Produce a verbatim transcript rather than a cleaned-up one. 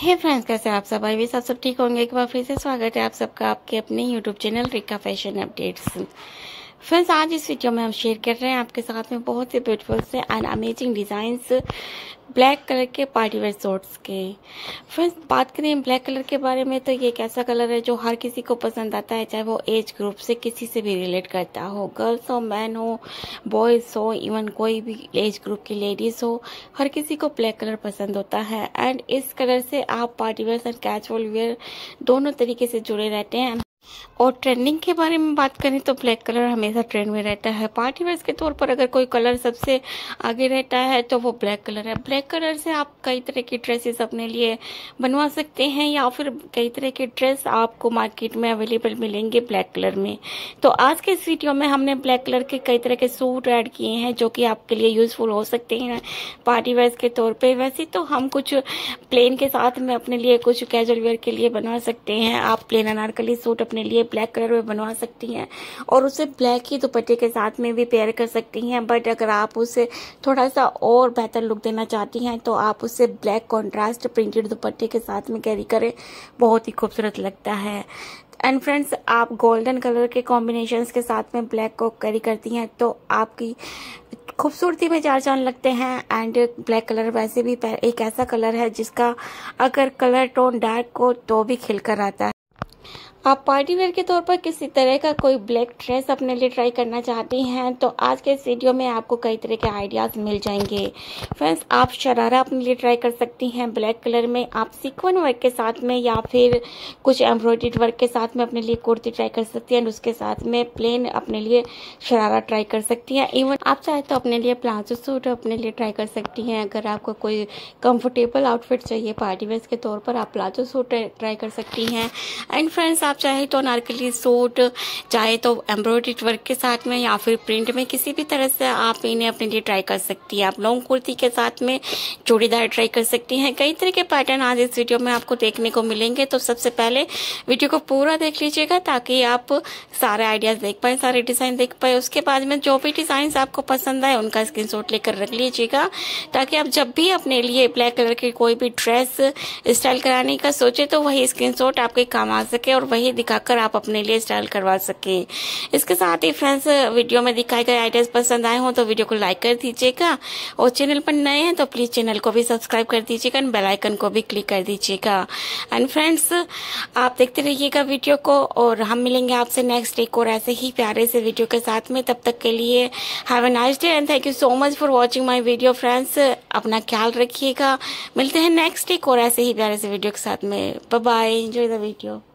हे friends, कैसे आप सब? आई विश आप सब ठीक होंगे। एक बार फिर से स्वागत है आप सबका आपके अपने YouTube channel Rekha fashion updates. Friends, आज इस वीडियो में हम शेयर कर रहे हैं आपके साथ में बहुत से ब्यूटीफुल से and amazing designs black colour के पार्टीवेयर शॉर्ट्स के। फ्रेंड्स, बात करें ब्लैक कलर के बारे में तो ये एक ऐसा कलर है जो हर किसी को पसंद आता है, चाहे वो एज ग्रुप से किसी से भी रिलेट करता हो। गर्ल्स हो, मैन हो, बॉयज़ हो, इवन कोई भी एज ग्रुप की लेडीज़ हो, हर किसी को ब्लैक कलर पसंद होता है। एंड इस कलर से आप पार्टीवेयर एंड कैजुअल वेयर दोनों तरीके से जुड़े रहते हैं। और ट्रेंडिंग के बारे में बात करें तो ब्लैक कलर हमेशा ट्रेंड में रहता है। पार्टी वेयर के तौर पर अगर कोई कलर सबसे आगे रहता है तो वो ब्लैक कलर है। ब्लैक कलर से आप कई तरह की ड्रेसेस अपने लिए बनवा सकते हैं या फिर कई तरह के ड्रेस आपको मार्केट में अवेलेबल मिलेंगे ब्लैक कलर में। तो आज के इस वीडियो में हमने ब्लैक कलर के कई तरह के सूट ऐड किए हैं जो कि आपके लिए यूजफुल हो सकते हैं पार्टी वेयर के तौर पर। वैसे तो हम कुछ प्लेन के साथ में अपने लिए कुछ कैजुअल वेयर के लिए बनवा सकते हैं। आप प्लेन अनारकली सूट अपने लिए ब्लैक कलर में बनवा सकती हैं और उसे ब्लैक ही दुपट्टे के साथ में भी पेयर कर सकती हैं। बट अगर आप उसे थोड़ा सा और बेहतर लुक देना चाहती हैं तो आप उसे ब्लैक कॉन्ट्रास्ट प्रिंटेड दुपट्टे के साथ में कैरी करें, बहुत ही खूबसूरत लगता है। एंड फ्रेंड्स, आप गोल्डन कलर के कॉम्बिनेशंस के साथ में ब्लैक को कैरी करती हैं तो आपकी खूबसूरती में चार चांद लगते हैं। एंड ब्लैक कलर वैसे भी एक ऐसा कलर है जिसका अगर कलर टोन डार्क हो तो भी खिलकर आता है। आप पार्टी वेयर के तौर पर किसी तरह का कोई ब्लैक ड्रेस अपने लिए ट्राई करना चाहती हैं तो आज के इस वीडियो में आपको कई तरह के आइडियाज़ मिल जाएंगे। फ्रेंड्स, आप शरारा अपने लिए ट्राई कर सकती हैं ब्लैक कलर में। आप सीक्वन वर्क के साथ में या फिर कुछ एम्ब्रॉयडर्ड वर्क के साथ में अपने लिए कुर्ती ट्राई कर सकती हैं। उसके साथ में प्लेन अपने लिए शरारा ट्राई कर सकती हैं। इवन आप चाहे तो अपने लिए प्लाजो सूट अपने लिए ट्राई कर सकती हैं। अगर आपको कोई कम्फर्टेबल आउटफिट चाहिए पार्टी वेयर के तौर पर, आप प्लाजो सूट ट्राई कर सकती हैं। एंड फ्रेंड्स, आप चाहे तो अनारकली सूट, चाहे तो एम्ब्रॉयडरी वर्क के साथ में या फिर प्रिंट में, किसी भी तरह से आप इन्हें अपने लिए ट्राई कर सकती हैं। आप लॉन्ग कुर्ती के साथ में चूड़ीदार ट्राई कर सकती हैं। कई तरह के पैटर्न आज इस वीडियो में आपको देखने को मिलेंगे। तो सबसे पहले वीडियो को पूरा देख लीजिएगा ताकि आप सारे आइडियाज़ देख पाए, सारे डिज़ाइन देख पाए। उसके बाद में जो भी डिज़ाइन आपको पसंद आए उनका स्क्रीनशॉट लेकर रख लीजिएगा ताकि आप जब भी अपने लिए ब्लैक कलर की कोई भी ड्रेस स्टाइल कराने का सोचे तो वही स्क्रीनशॉट आपके काम आ सके और वही दिखाकर आप अपने लिए स्टाइल करवा सकें। इसके साथ ही फ्रेंड्स, वीडियो में दिखाए गए आइडियाज पसंद आए हों तो वीडियो को लाइक कर दीजिएगा और चैनल पर नए हैं तो प्लीज चैनल को भी सब्सक्राइब कर दीजिएगा और बेल आइकन को भी क्लिक कर दीजिएगा। एंड फ्रेंड्स, आप देखते रहिएगा वीडियो को और हम मिलेंगे आपसे नेक्स्ट एक और ऐसे ही प्यारे से वीडियो के साथ में। तब तक के लिए have a nice day and thank you so much for watching my video. Friends, अपना ख्याल रखिएगा। मिलते हैं नेक्स्ट एक और ऐसे ही प्यारे से वीडियो के साथ में। Bye bye, enjoy the video.